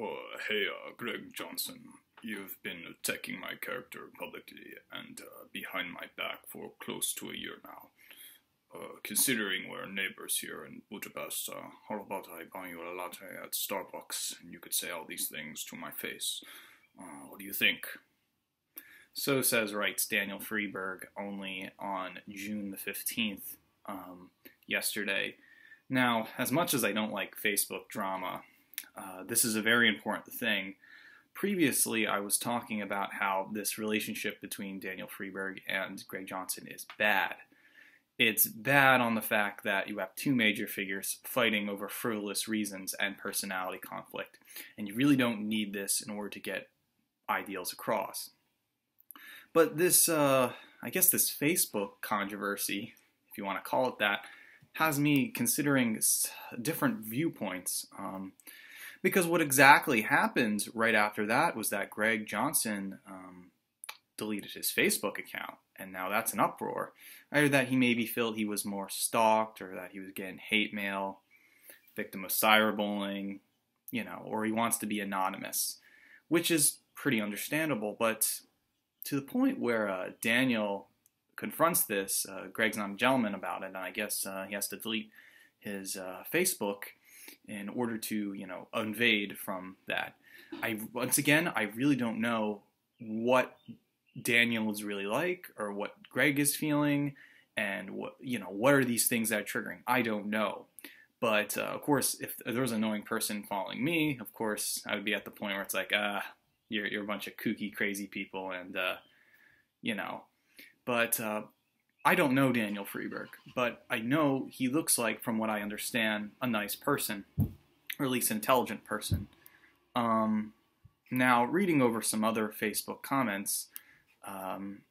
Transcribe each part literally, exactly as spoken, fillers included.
Oh, hey, uh, Greg Johnson. You've been attacking my character publicly and uh, behind my back for close to a year now. Uh, considering we're neighbors here in Budapest, uh, how about I buy you a latte at Starbucks and you could say all these things to my face? Uh, what do you think? So says, writes Daniel Friberg, only on June the fifteenth, um, yesterday. Now, as much as I don't like Facebook drama, uh, this is a very important thing. Previously, I was talking about how this relationship between Daniel Friberg and Greg Johnson is bad. It's bad on the fact that you have two major figures fighting over frivolous reasons and personality conflict, and you really don't need this in order to get ideals across. But this, uh, I guess this Facebook controversy, if you want to call it that, has me considering different viewpoints. Um, because what exactly happened right after that was that Greg Johnson um, deleted his Facebook account, and now that's an uproar. Either that he maybe felt he was more stalked, or that he was getting hate mail, victim of cyberbullying, you know, or he wants to be anonymous, which is pretty understandable, but to the point where uh, Daniel confronts this, uh, Greg's not a gentleman about it, and I guess uh, he has to delete his uh, Facebook in order to, you know, invade from that. I once again, I really don't know what Daniel is really like, or what Greg is feeling, and what, you know, what are these things that are triggering? I don't know. But uh, of course, if there was an annoying person following me, of course, I would be at the point where it's like, ah. Uh, You're, you're a bunch of kooky, crazy people, and, uh, you know. But uh, I don't know Daniel Friberg, but I know he looks like, from what I understand, a nice person, or at least intelligent person. Um, now, reading over some other Facebook comments, um,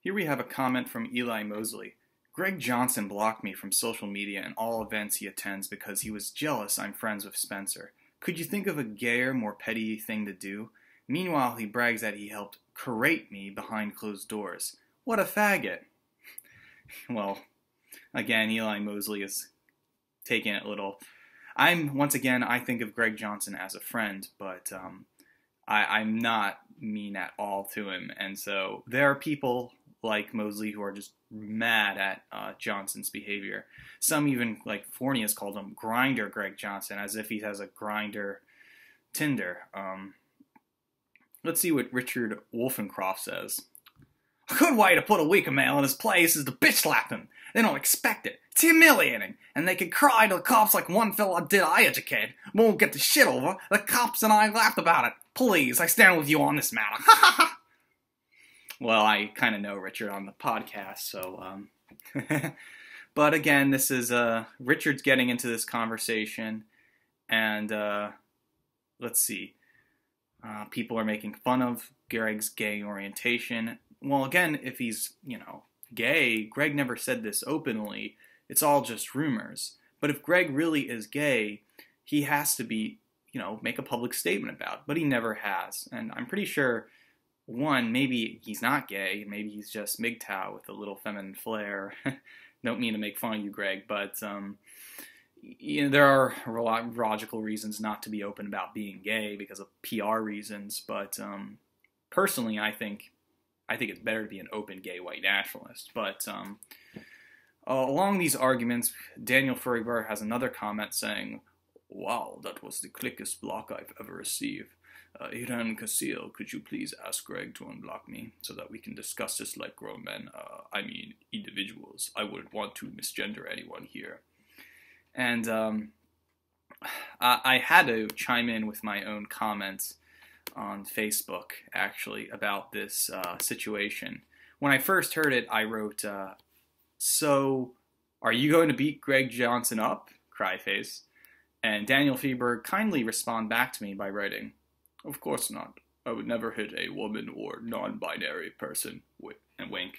here we have a comment from Eli Mosley. Greg Johnson blocked me from social media and all events he attends because he was jealous I'm friends with Spencer. Could you think of a gayer, more petty thing to do? Meanwhile, he brags that he helped berate me behind closed doors. What a faggot! Well, again, Eli Mosley is taking it little. I'm, once again, I think of Greg Johnson as a friend, but um, I, I'm not mean at all to him. And so there are people like Mosley who are just mad at uh, Johnson's behavior. Some even, like Forney has called him, Grinder Greg Johnson, as if he has a grinder Tinder. Um, Let's see what Richard Wolfencroft says. A good way to put a weaker male in his place is to bitch slap him. They don't expect it. It's humiliating. And they can cry to the cops like one fella did I educate. Won't get the shit over. The cops and I laughed about it. Please, I stand with you on this matter. Ha ha ha. Well, I kind of know Richard on the podcast, so... Um. But again, this is... Uh, Richard's getting into this conversation, and uh, let's see. Uh, people are making fun of Greg's gay orientation. Well, again, if he's, you know, gay, Greg never said this openly. It's all just rumors. But if Greg really is gay, he has to be, you know, make a public statement about it. But he never has, and I'm pretty sure... One, maybe he's not gay, maybe he's just M G T O W with a little feminine flair. Don't mean to make fun of you, Greg, but um, you know, there are logical reasons not to be open about being gay because of P R reasons, but um, personally, I think I think it's better to be an open gay white nationalist. But um, uh, along these arguments, Daniel Friberg has another comment saying, wow, that was the clickest block I've ever received. Uh, Ian Cassil, could you please ask Greg to unblock me so that we can discuss this like grown men, uh, I mean individuals. I wouldn't want to misgender anyone here. And um, I, I had to chime in with my own comments on Facebook, actually, about this uh, situation. When I first heard it, I wrote, uh, so are you going to beat Greg Johnson up? Cryface. And Daniel Friberg kindly responded back to me by writing, of course not. I would never hit a woman or non-binary person. Wink and wink.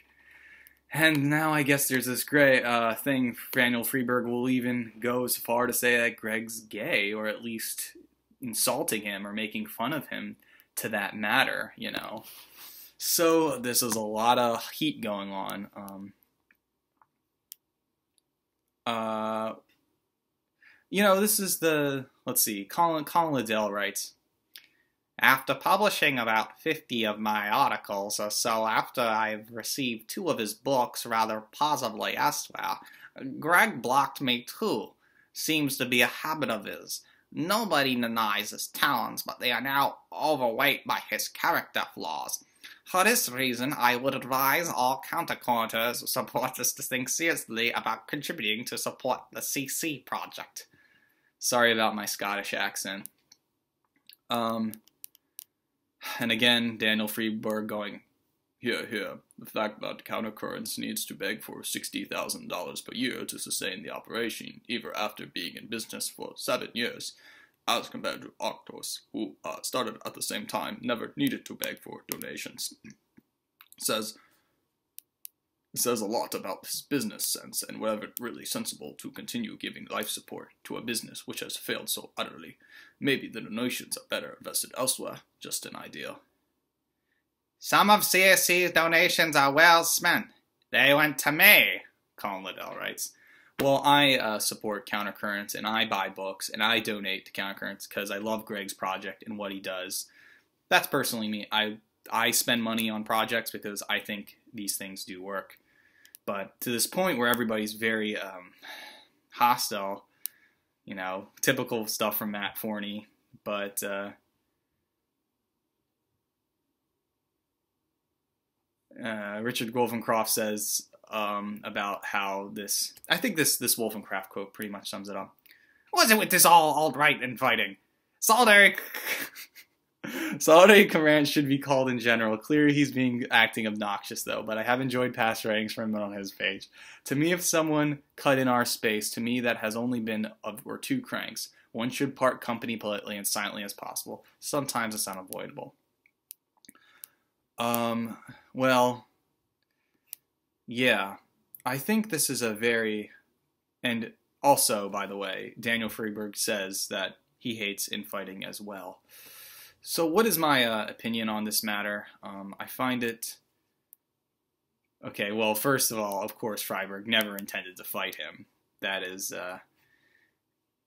And now I guess there's this gray uh, thing. Daniel Friberg will even go as far to say that Greg's gay, or at least insulting him or making fun of him to that matter, you know. So this is a lot of heat going on. Um, uh, you know, this is the, let's see, Colin, Colin Liddell writes... After publishing about fifty of my articles or so after I've received two of his books rather positively elsewhere, Greg blocked me too. Seems to be a habit of his. Nobody denies his talents, but they are now overweight by his character flaws. For this reason, I would advise all counter-currenters who support this to think seriously about contributing to support the C C project. Sorry about my Scottish accent. Um... And again, Daniel Friberg going, here, here, the fact that Counter-Currents needs to beg for sixty thousand dollars per year to sustain the operation, even after being in business for seven years, as compared to Arktos, who uh, started at the same time, never needed to beg for donations, says, says a lot about this business sense and whether it's really sensible to continue giving life support to a business which has failed so utterly. Maybe the donations are better invested elsewhere. Just an idea. Some of C S C's donations are well spent. They went to me, Colin Liddell writes. Well, I uh, support Counter-Currents, and I buy books, and I donate to Counter-Currents because I love Greg's project and what he does. That's personally me. I I spend money on projects because I think these things do work. But to this point where everybody's very um, hostile, you know, typical stuff from Matt Forney, but uh, uh, Richard Wolfencroft says um, about how this, I think this, this Wolfencroft quote pretty much sums it up. What is it with this all alt-right infighting? Solidarity... Solidarity Currents should be called in general. Clearly he's being acting obnoxious though, but I have enjoyed past writings from him on his page. To me, if someone cut in our space, to me that has only been of or two cranks. One should part company politely and silently as possible. Sometimes it's unavoidable. Um, well, yeah. I think this is a very, and also, by the way, Daniel Friberg says that he hates infighting as well. So what is my uh, opinion on this matter? Um, I find it... Okay, well, first of all, of course, Friberg never intended to fight him. That is, uh...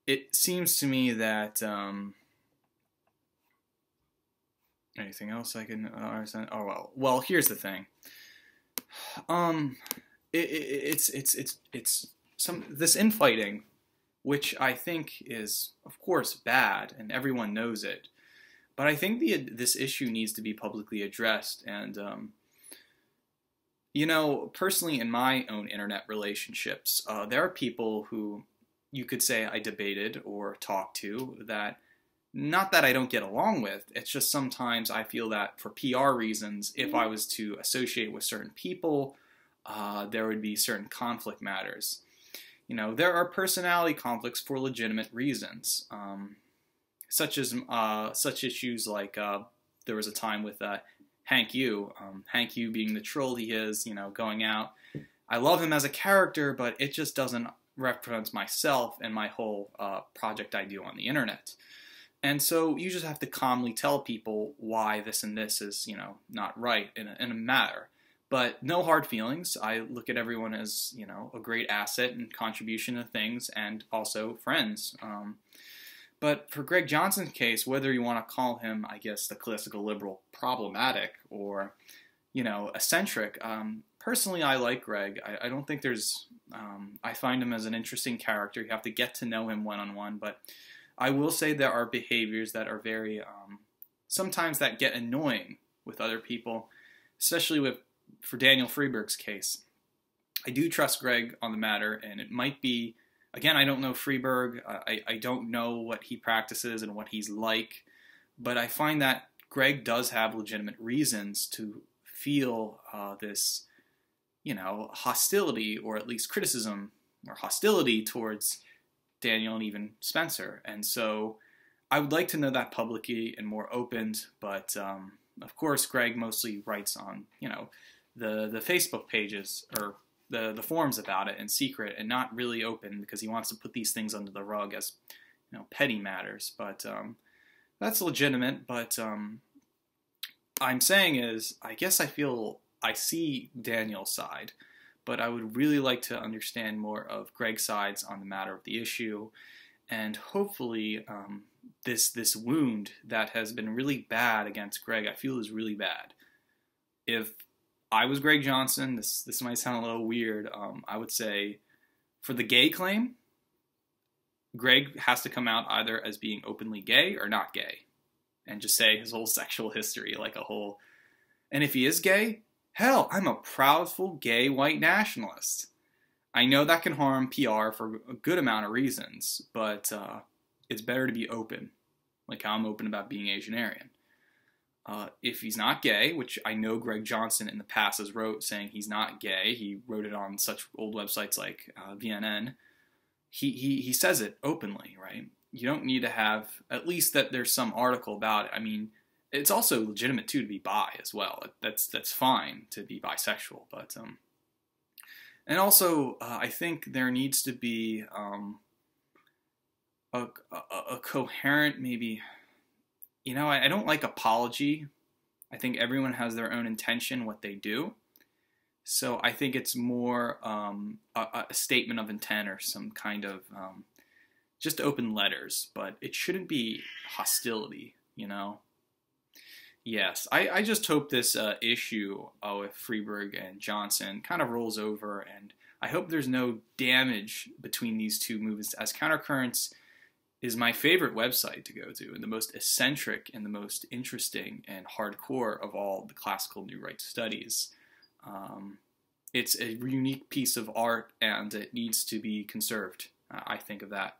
it seems to me that, um... anything else I can understand? Oh, well, well, here's the thing. Um, it, it, it's, it's, it's, it's... some this infighting, which I think is, of course, bad, and everyone knows it, but I think the, this issue needs to be publicly addressed. And, um, you know, personally in my own internet relationships, uh, there are people who you could say I debated or talked to that, not that I don't get along with, it's just sometimes I feel that for P R reasons, if I was to associate with certain people, uh, there would be certain conflict matters. You know, there are personality conflicts for legitimate reasons. Um... Such as uh, such issues like uh, there was a time with uh, Hank Yu, um, Hank Yu being the troll he is, you know, going out. I love him as a character, but it just doesn't reference myself and my whole uh, project I do on the internet. And so you just have to calmly tell people why this and this is, you know, not right in a, in a matter. But no hard feelings. I look at everyone as, you know, a great asset and contribution to things, and also friends. Um, But for Greg Johnson's case, whether you want to call him, I guess, the classical liberal problematic or, you know, eccentric, um, personally I like Greg. I, I don't think there's, um, I find him as an interesting character. You have to get to know him one-on-one, but I will say there are behaviors that are very, um, sometimes that get annoying with other people, especially with, for Daniel Friberg's case. I do trust Greg on the matter, and it might be, again, I don't know Friberg, I, I don't know what he practices and what he's like, but I find that Greg does have legitimate reasons to feel uh, this, you know, hostility, or at least criticism, or hostility towards Daniel and even Spencer. And so I would like to know that publicly and more opened, but um, of course Greg mostly writes on, you know, the, the Facebook pages, or The, the forums about it in secret and not really open because he wants to put these things under the rug as, you know, petty matters. But um, that's legitimate. But um, I'm saying is, I guess I feel I see Daniel's side, but I would really like to understand more of Greg's sides on the matter of the issue, and hopefully um, this this wound that has been really bad against Greg, I feel is really bad. If I was Greg Johnson, this this might sound a little weird, um, I would say for the gay claim, Greg has to come out either as being openly gay or not gay, and just say his whole sexual history, like a whole, and if he is gay, hell, I'm a proudful gay white nationalist. I know that can harm P R for a good amount of reasons, but uh, it's better to be open, like how I'm open about being Asianarian. Uh, if he's not gay, which I know Greg Johnson in the past has wrote saying he's not gay, he wrote it on such old websites like uh, V N N, he, he, he says it openly, right? You don't need to have, at least that there's some article about it. I mean, it's also legitimate too to be bi as well. That's, that's fine to be bisexual, but, um, and also uh, I think there needs to be, um, a, a, a coherent maybe, you know, I, I don't like apology. I think everyone has their own intention, what they do. So I think it's more um, a, a statement of intent or some kind of um, just open letters, but it shouldn't be hostility, you know? Yes, I, I just hope this uh, issue uh, with Friberg and Johnson kind of rolls over, and I hope there's no damage between these two movements, as Counter-Currents is my favorite website to go to, and the most eccentric and the most interesting and hardcore of all the classical New Right studies. Um, it's a unique piece of art, and it needs to be conserved. Uh, I think of that.